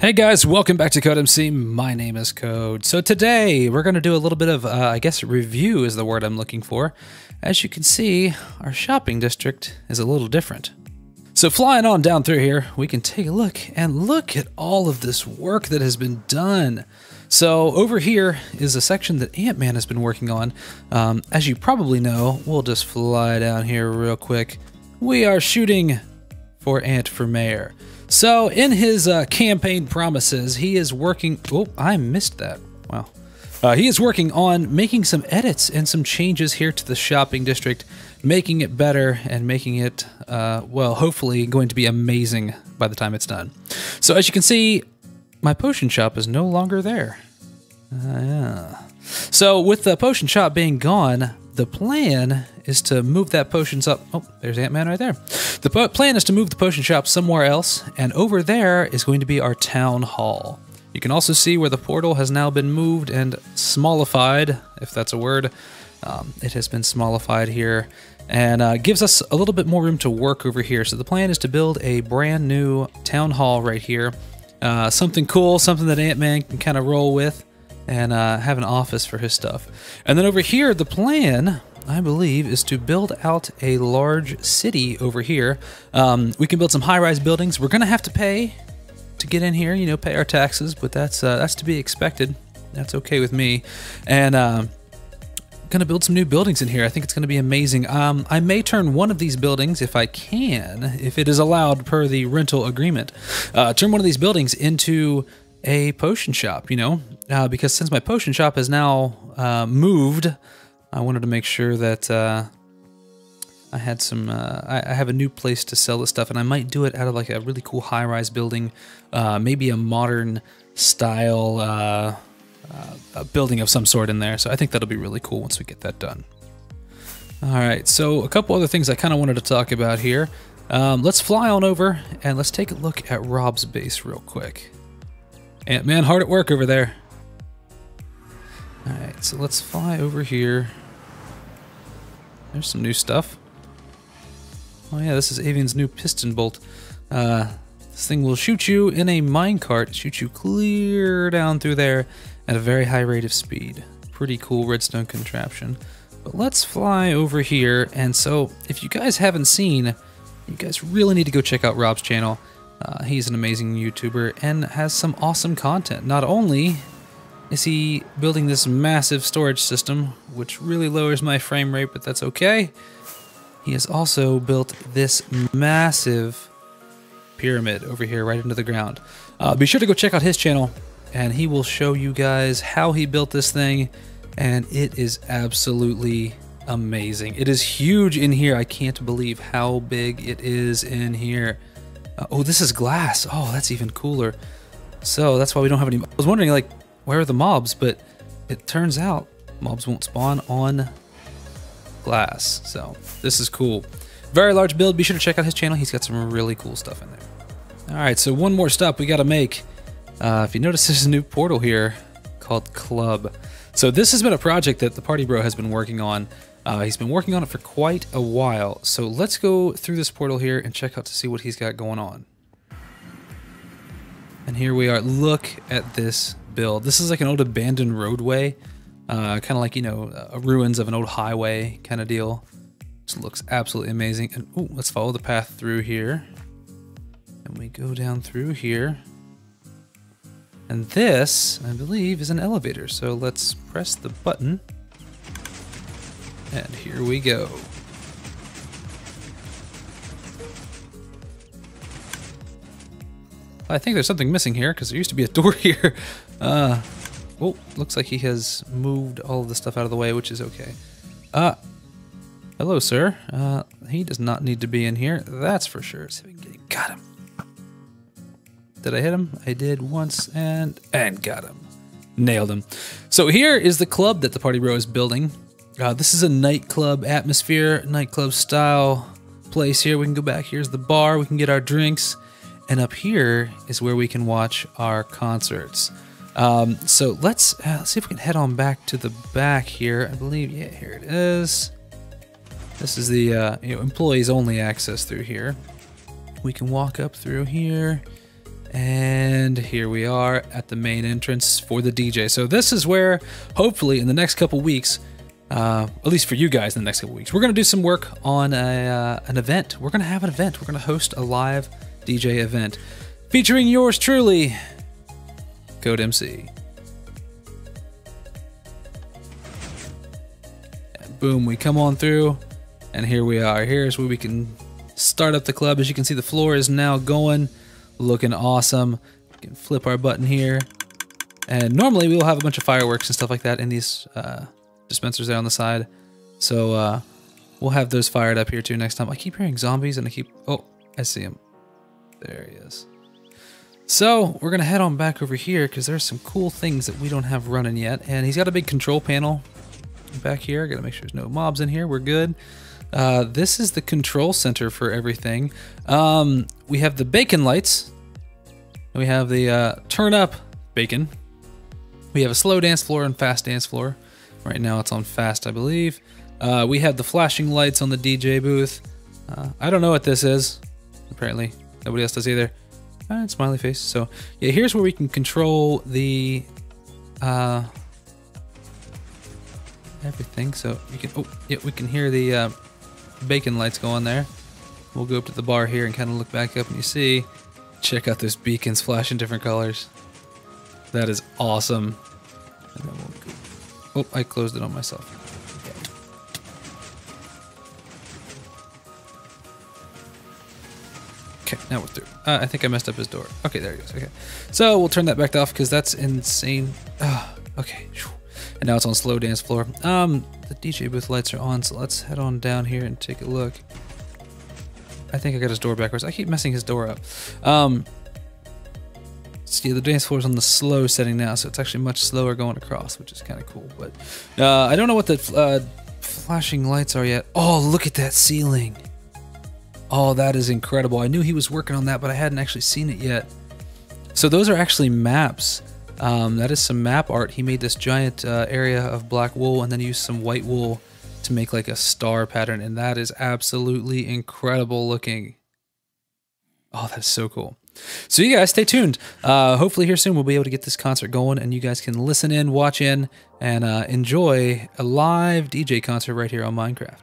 Hey guys, welcome back to CodeMC. My name is Code. So today we're going to do a little bit of, I guess review is the word I'm looking for. As you can see, our shopping district is a little different. So flying on down through here, we can take a look and look at all of this work that has been done. So over here is a section that Ant-Man has been working on. As you probably know, we'll just fly down here real quick. We are shooting for Ant for Mayor. So in his campaign promises, he is working, oh, I missed that, wow. He is working on making some edits and some changes here to the shopping district, making it better and making it, well, hopefully going to be amazing by the time it's done. So as you can see, my potion shop is no longer there. Yeah. So with the potion shop being gone, the plan is to move that potions up. Oh, there's Ant-Man right there. The plan is to move the potion shop somewhere else, and over there is going to be our town hall. You can also see where the portal has now been moved and smallified, if that's a word. It has been smallified here, and gives us a little bit more room to work over here. So the plan is to build a brand new town hall right here. Something cool, something that Ant-Man can kind of roll with, and have an office for his stuff. And then over here, the plan, I believe, is to build out a large city over here. We can build some high-rise buildings. We're gonna have to pay to get in here, you know, pay our taxes, but that's to be expected. That's okay with me. And gonna build some new buildings in here. I think it's gonna be amazing. I may turn one of these buildings, if I can, if it is allowed per the rental agreement, turn one of these buildings into a potion shop, you know, because since my potion shop has now moved, I wanted to make sure that I had some, I have a new place to sell this stuff, and I might do it out of like a really cool high-rise building, maybe a modern style a building of some sort in there. So I think that'll be really cool once we get that done. All right, so a couple other things I kind of wanted to talk about here. Let's fly on over and let's take a look at Rob's base real quick. Ant-Man hard at work over there. All right, so let's fly over here. There's some new stuff. Oh yeah, this is Avian's new piston bolt. This thing will shoot you in a minecart, shoot you clear down through there at a very high rate of speed. Pretty cool redstone contraption. But let's fly over here. And so if you guys haven't seen, you guys really need to go check out Rob's channel. He's an amazing YouTuber and has some awesome content. Not only is he building this massive storage system, which really lowers my frame rate, but that's okay. He has also built this massive pyramid over here right into the ground. Be sure to go check out his channel, and he will show you guys how he built this thing, and it is absolutely amazing. It is huge in here. I can't believe how big it is in here. Oh, this is glass. Oh, that's even cooler. So that's why we don't have any. I was wondering, like, where are the mobs? But it turns out mobs won't spawn on glass. So this is cool. Very large build. Be sure to check out his channel. He's got some really cool stuff in there. All right, so one more stop we got to make. If you notice, there's a new portal here called Club. So this has been a project that the Party Bro has been working on. He's been working on it for quite a while. So let's go through this portal here and check out to see what he's got going on. And here we are. Look at this build. This is like an old abandoned roadway. Kind of like, you know, ruins of an old highway kind of deal. Just looks absolutely amazing. And ooh, let's follow the path through here. And we go down through here. And this, I believe, is an elevator. So let's press the button. And here we go. I think there's something missing here because there used to be a door here. Oh, looks like he has moved all of the stuff out of the way, which is okay. Hello, sir. He does not need to be in here. That's for sure. See if we can get him. Got him. Did I hit him? I did once and got him. Nailed him. So here is the club that the Party Bro is building. This is a nightclub atmosphere, nightclub style place here. We can go back. Here's the bar. We can get our drinks. And up here is where we can watch our concerts. So let's see if we can head on back to the back here. I believe, yeah, here it is. This is the you know, employees only access through here. We can walk up through here. And here we are at the main entrance for the DJ. So this is where, hopefully, in the next couple weeks, at least for you guys in the next couple weeks, we're going to do some work on an event. We're going to have an event. We're going to host a live DJ event featuring yours truly, CodeMC. And boom, we come on through, and here we are. Here's where we can start up the club. As you can see, the floor is now going. Looking awesome. We can flip our button here, and normally we'll have a bunch of fireworks and stuff like that in these dispensers there on the side, so we'll have those fired up here too next time. I keep hearing zombies, and I keep, oh, I see him, there he is. So we're gonna head on back over here because there's some cool things that we don't have running yet, and he's got a big control panel back here. Gotta make sure there's no mobs in here. We're good. This is the control center for everything. We have the bacon lights. We have the turn up bacon. We have a slow dance floor and fast dance floor. Right now it's on fast, I believe. We have the flashing lights on the DJ booth. I don't know what this is. Apparently nobody else does either. It's smiley face. So yeah, here's where we can control the everything. So you can, oh yeah, we can hear the bacon lights go on there. We'll go up to the bar here and kind of look back up, and you see, check out those beacons flashing different colors. That is awesome. And then we'll go, oh, I closed it on myself. Okay, now we're through. I think I messed up his door. Okay, there he goes. Okay, so we'll turn that back off because that's insane. Okay, and now it's on slow dance floor. The DJ booth lights are on, so let's head on down here and take a look. I think I got his door backwards. I keep messing his door up. See, the dance floor is on the slow setting now, so it's actually much slower going across, which is kind of cool. But I don't know what the flashing lights are yet. Oh, look at that ceiling. Oh, that is incredible. I knew he was working on that, but I hadn't actually seen it yet. So those are actually maps. That is some map art. He made this giant area of black wool and then used some white wool to make like a star pattern, and that is absolutely incredible looking. Oh, that's so cool. So you guys stay tuned. Hopefully here soon we'll be able to get this concert going, and you guys can listen in, watch in, and enjoy a live DJ concert right here on Minecraft.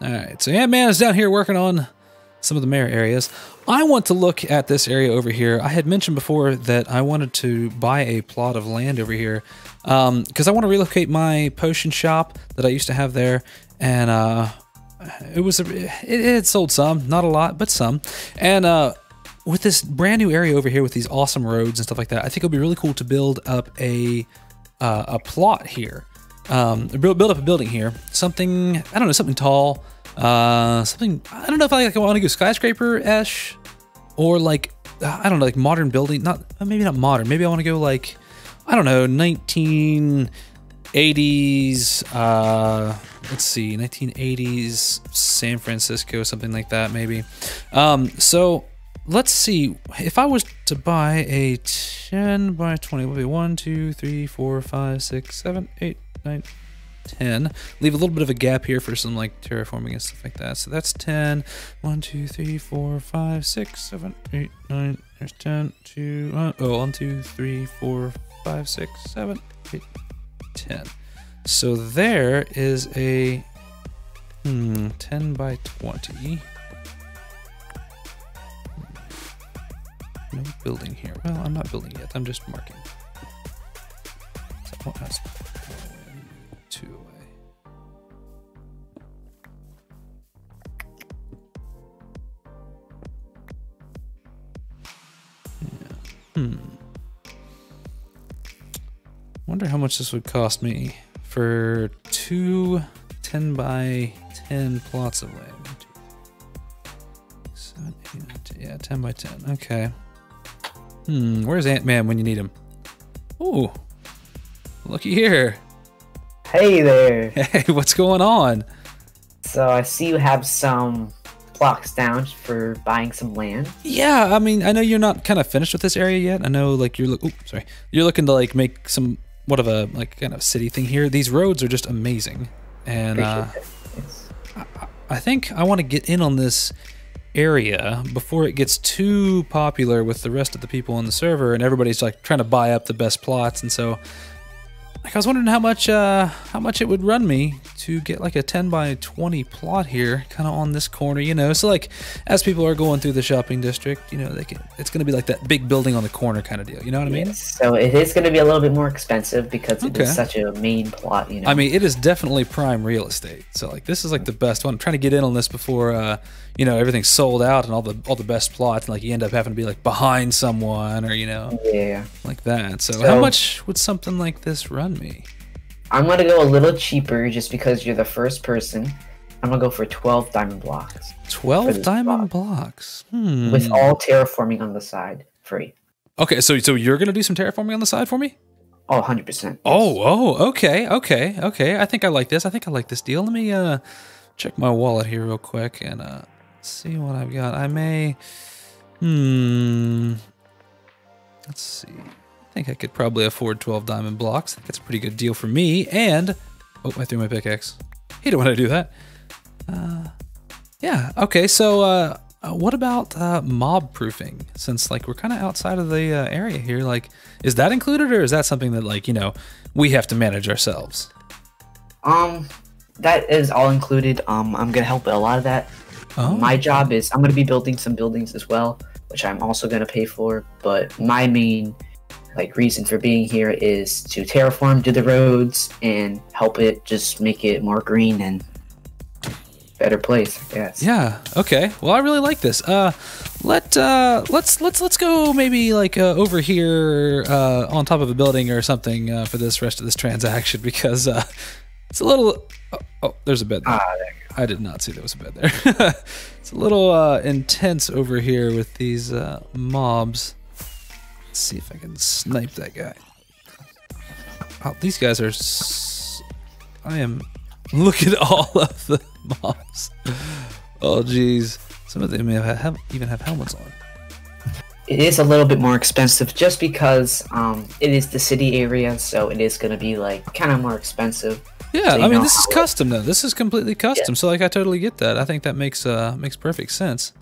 Alright, so Ant-Man is down here working on some of the mayor areas. I want to look at this area over here. I had mentioned before that I wanted to buy a plot of land over here because I want to relocate my potion shop that I used to have there, and it sold some, not a lot, but some. And with this brand new area over here with these awesome roads and stuff like that, I think it'll be really cool to build up a plot here, build up a building here. Something, I don't know, something tall. Something, I don't know if I want to go skyscraper-ish, or like, I don't know, like modern building, not, maybe not modern, maybe I want to go like, I don't know, 1980s, let's see, 1980s San Francisco, something like that, maybe. So let's see, if I was to buy a 10 by 20, what would be 1, 2, 3, 4, 5, 6, 7, 8, 9, 10. Leave a little bit of a gap here for some like terraforming and stuff like that. So that's 10. 1, 2, 3, 4, 5, 6, 7, 8, 9, there's 10, 2, 1, oh, 1, 2, 3, 4, 5, 6, 7, 8, 10. So there is a 10 by 20. No building here. Well, I'm not building yet, I'm just marking. So, oh, two away. Yeah. Wonder how much this would cost me for two 10 by 10 plots of land. 7, 8, 9, 10. Yeah, 10 by 10. Okay. Where's Ant-Man when you need him? Ooh, looky here. Hey there. Hey, what's going on? So I see you have some blocks down for buying some land. Yeah, I mean, I know you're not kind of finished with this area yet. I know, like, you're looking to like make some kind of city thing here. These roads are just amazing, and I think I want to get in on this area before it gets too popular with the rest of the people on the server, and everybody's like trying to buy up the best plots. And so like, I was wondering how much it would run me to get like a 10 by 20 plot here, kind of on this corner, you know. So like, as people are going through the shopping district, you know, they can, it's going to be like that big building on the corner kind of deal. You know what I mean? So it is going to be a little bit more expensive because it is such a main plot, you know. I mean, it is definitely prime real estate. So like, this is like the best one. I'm trying to get in on this before, you know, everything's sold out and all the best plots, and like you end up having to be like behind someone, or you know, like that. So how much would something like this run me? I'm gonna go a little cheaper just because you're the first person. I'm gonna go for 12 diamond blocks. 12 diamond blocks. Hmm. With all terraforming on the side, free. Okay, so you're gonna do some terraforming on the side for me? Oh, 100%. Oh, okay. I think I like this. I think I like this deal. Let me check my wallet here real quick and see what I've got. I may let's see. I think I could probably afford 12 diamond blocks. I think that's a pretty good deal for me. And oh, I threw my pickaxe. Hey, don't want to do that. Yeah. Okay. So what about mob proofing? Since like we're kind of outside of the area here, like is that included, or is that something that like, you know, we have to manage ourselves? That is all included. I'm gonna help with a lot of that. Oh. My job is I'm gonna be building some buildings as well, which I'm also gonna pay for. But my main reason for being here is to terraform, do the roads, and help it just make it more green and better place, I guess. Yeah. Okay. Well, I really like this. Let's go maybe like over here on top of a building or something for this rest of this transaction, because it's a little. Oh, there's a bed there. Ah, there you go. I did not see there was a bed there. It's a little intense over here with these mobs. Let's see if I can snipe that guy. Oh, these guys are... I am... Look at all of the mobs. Oh, geez. Some of them may have even have helmets on. It is a little bit more expensive just because it is the city area, so it is going to be like kind of more expensive. Yeah, I mean, this is custom, though. This is completely custom, so like I totally get that. I think that makes makes perfect sense.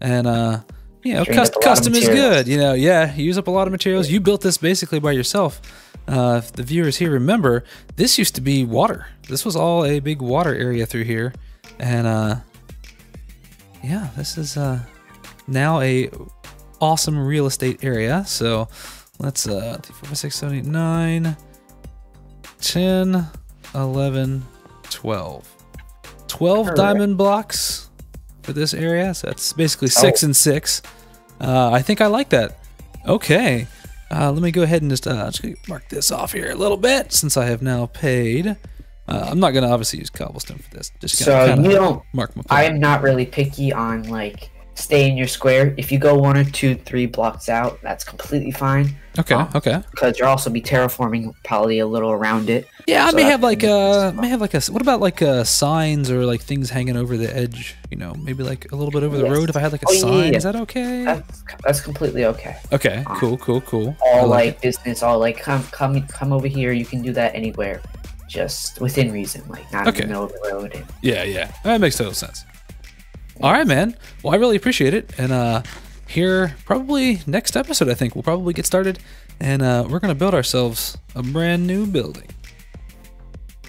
And... you know, custom is good, you know. Yeah, you use up a lot of materials. You built this basically by yourself. If the viewers here remember, this used to be water. This was all a big water area through here. And yeah, this is now a awesome real estate area. So let's 3, 4, 5, 6, 7, 8, 9, 10, 11, 12. 12 diamond blocks for this area. So that's basically 6 and 6. I think I like that. Okay, let me go ahead and just mark this off here a little bit, since I have now paid. I'm not gonna obviously use cobblestone for this. Just so you don't mark my. I am not really picky on like stay in your square. If you go 1 or 2, 3 blocks out, that's completely fine. Okay, okay. Because you'll also be terraforming probably a little around it. Yeah, so I may have like what about like signs or like things hanging over the edge? You know, maybe like a little bit over the road. If I had like a sign, is that okay? That's completely okay. Okay, cool. All like business, all like come over here. You can do that anywhere, just within reason, like not in the middle of the road. And... Yeah, that makes total sense. All right, man. Well, I really appreciate it. And here, probably next episode, I think we'll probably get started. And we're going to build ourselves a brand new building.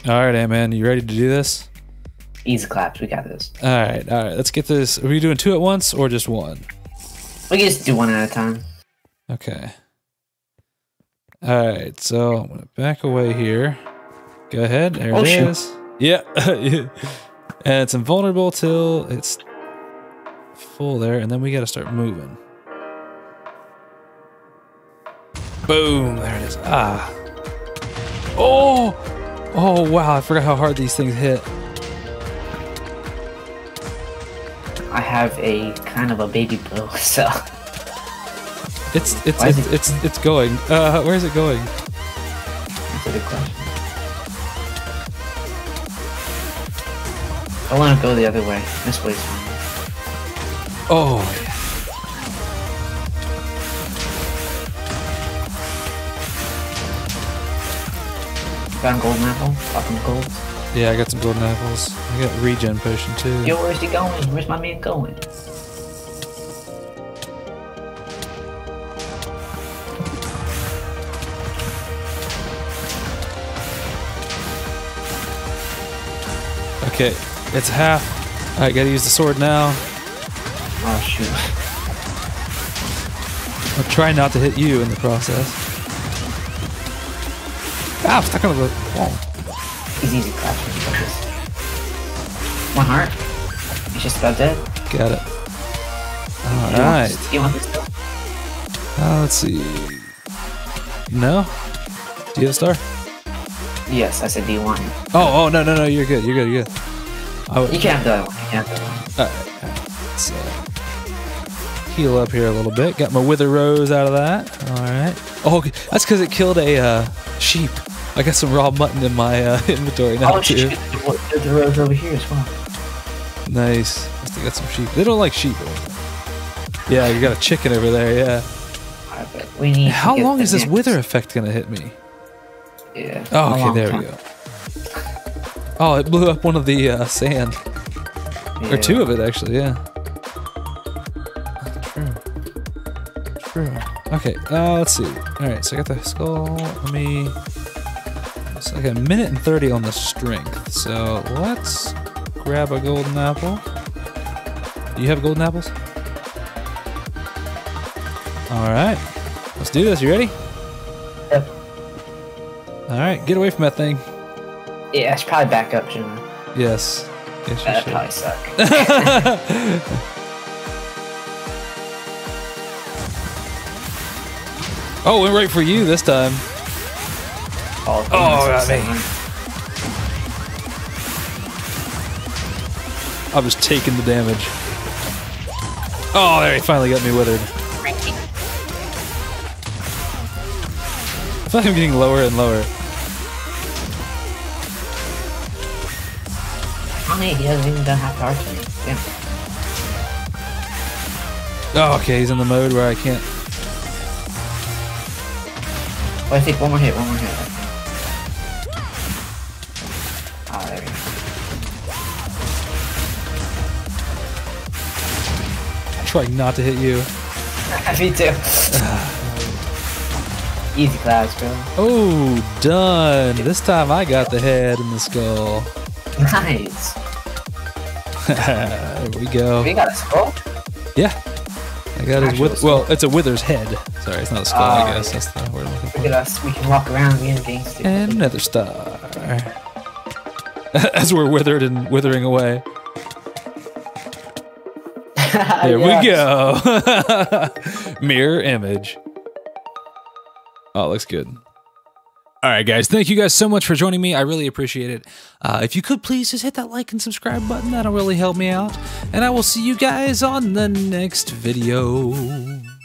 All right, Ant-Man, you ready to do this? Easy claps. We got this. All right. Let's get this. Are we doing two at once or just one? We can just do one at a time. Okay. All right. So I'm going to back away here. Go ahead. There it is. Yeah. And it's invulnerable till it's full there, and then we gotta start moving. Boom! There it is. Ah! Oh! Oh wow! I forgot how hard these things hit. I have a kind of a baby blow, so it's going. Where is it going? That's a good question. I want to go the other way. This way's fine. Oh. Found golden apple. Fucking gold. Yeah, I got some golden apples. I got regen potion too. Yo, where's he going? Where's my man going? Okay, it's half. Alright, gotta use the sword now. Oh, shoot. I'll try not to hit you in the process. Ah, I'm stuck on the wall. He's easy crashing. One heart. He's just about dead. Got it. Alright. Do you want this star? Let's see. No? Do you have a star? Yes, I said do you want it? Oh, no, you're good, you're good. You can't have the other one, Alright. Let's heal up here a little bit. Got my wither rose out of that. Alright. Oh, that's because it killed a sheep. I got some raw mutton in my inventory now, too. There's a rose over here as well. Nice. I still got some sheep. They don't like sheep. Yeah, you got a chicken over there, yeah. Alright, but we need How long is this wither effect going to hit me? Yeah. Oh, okay, there we go. Oh, it blew up one of the sand. Yeah. Or two of it, actually, yeah. True. Okay, let's see. Alright, so I got the skull. Let me... It's like a minute and 30 on the strength. So let's grab a golden apple. Do you have golden apples? Alright. Let's do this. You ready? Yep. Alright, get away from that thing. Yeah, I should probably back up, Jim. Yes. Yes, you should. That'd probably suck. Oh, went right for you this time. Oh, got me. I was taking the damage. Oh, there, he finally got me withered. I feel like I'm getting lower and lower. He hasn't even done half the archery. Damn. Oh, okay, he's in the mode where I can't. Well, I think one more hit. Oh, there we go. I'm trying not to hit you. Me too. Easy class, bro. Oh, done. This time I got the head and the skull. Nice. There we go. We got a skull? Yeah. I got his it's a wither's head. Sorry, it's not a skull, I guess. That's the word I'm looking for. Look at us. We can walk around being gangsters. And another star. As we're withered and withering away. There we go. Mirror image. Oh, it looks good. All right, guys, thank you guys so much for joining me. I really appreciate it. If you could, please just hit that like and subscribe button. That'll really help me out. And I will see you guys on the next video.